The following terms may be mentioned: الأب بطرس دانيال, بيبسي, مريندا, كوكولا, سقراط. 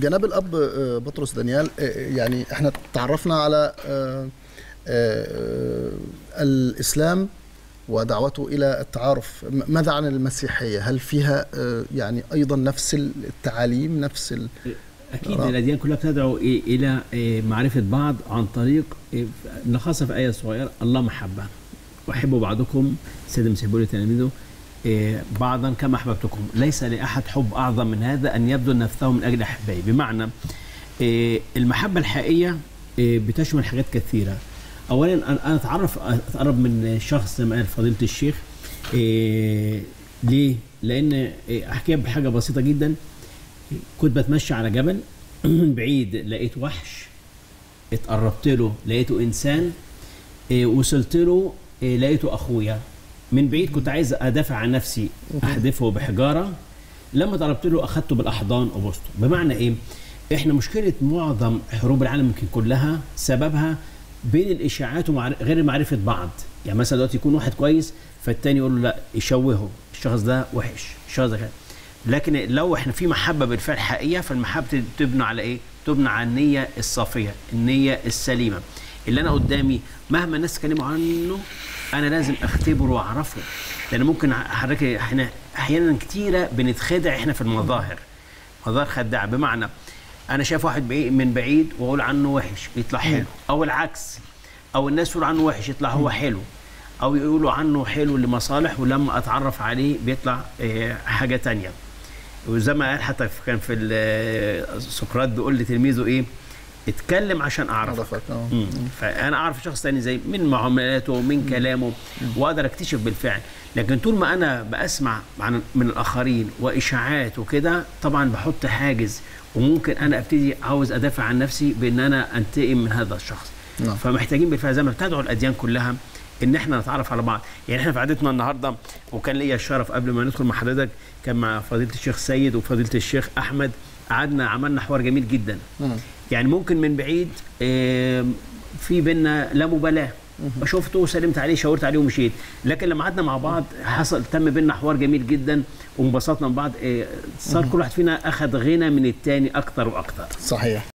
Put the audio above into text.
جناب الأب بطرس دانيال، يعني احنا تعرفنا على الإسلام ودعوته إلى التعارف. ماذا عن المسيحية؟ هل فيها يعني أيضا نفس التعاليم؟ نفس أكيد الأديان كلها بتدعو إلى معرفة بعض عن طريق خاصة في آية صغيرة: الله محبة، وأحبوا بعضكم سيد مسيح بولي تلاميذه بعضا كما أحببتكم. ليس لأحد حب أعظم من هذا أن يبذل نفسه من أجل أحبائه. بمعنى المحبة الحقيقية بتشمل حاجات كثيرة. أولا أنا أتقرب من شخص زي ما قال فضيلة الشيخ. ليه؟ لأن أحكيها بحاجة بسيطة جدا. كنت بتمشى على جبل من بعيد، لقيت وحش، اتقربت له لقيته إنسان، وصلت له لقيته أخويا. من بعيد كنت عايز أدافع عن نفسي، أحدفه بحجارة، لما ضربت له أخدته بالأحضان وبوسته. بمعنى إيه؟ إحنا مشكلة معظم حروب العالم يمكن كلها سببها بين الإشاعات وغير معرفة بعض. يعني مثلا دلوقتي يكون واحد كويس فالتاني يقول له لا، يشوهه، الشخص ده وحش، الشخص ده كده. لكن لو إحنا في محبة بالفعل حقيقية، فالمحبة تبنى على إيه؟ تبنى على النية الصافية، النية السليمة. اللي أنا قدامي مهما الناس اتكلموا عنه أنا لازم أختبره وأعرفه، لأن ممكن حضرتك إحنا أحيانا كتيرة بنتخدع إحنا في المظاهر، مظاهر خداعة. بمعنى أنا شايف واحد من بعيد وأقول عنه وحش يطلع حلو، أو العكس، أو الناس تقول عنه وحش يطلع هو حلو، أو يقولوا عنه حلو لمصالح ولما أتعرف عليه بيطلع حاجة تانية. وزي ما قال حتى كان في سقراط بيقول لتلميذه إيه؟ اتكلم عشان اعرفك. فانا اعرف شخص ثاني زي من معاملاته، من كلامه، واقدر اكتشف بالفعل. لكن طول ما انا بسمع من الاخرين واشاعات وكده، طبعا بحط حاجز، وممكن انا ابتدي عاوز ادافع عن نفسي بان انا انتقم من هذا الشخص. فمحتاجين بالفعل زي ما بتدعو الاديان كلها ان احنا نتعرف على بعض. يعني احنا في عادتنا النهارده، وكان ليا الشرف قبل ما ندخل مع حضرتك كان مع فضيله الشيخ سيد وفضيله الشيخ احمد، قعدنا عملنا حوار جميل جدا. يعني ممكن من بعيد في بينا لا مبالاه، شفته وسلمت عليه، شاورت عليه ومشيت. لكن لما قعدنا مع بعض تم بينا حوار جميل جدا وانبسطنا من بعض. صار كل واحد فينا اخذ غنى من الثاني اكثر واكثر. صحيح.